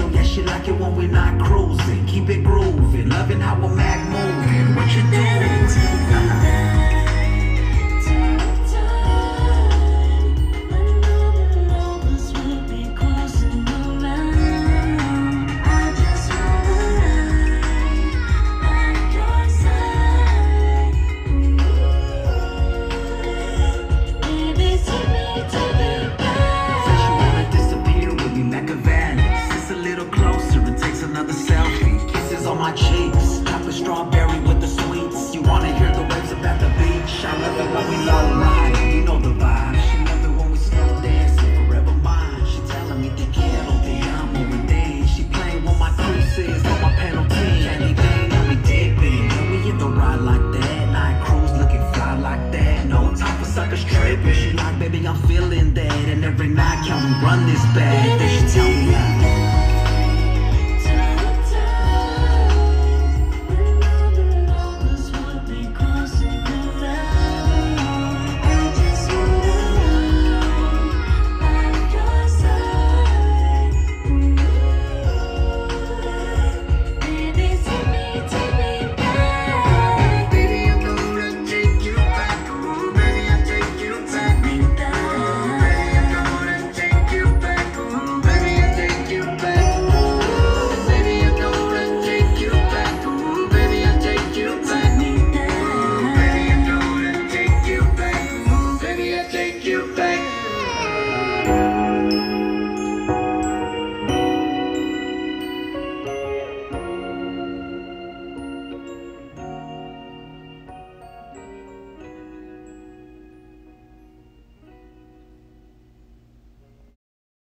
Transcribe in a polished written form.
feel that shit like it when we're not cruising. Keep it grooving, loving how a Mac moving. What you doing? Baby, I'm feeling that, and every night can we run this back? They should tell me.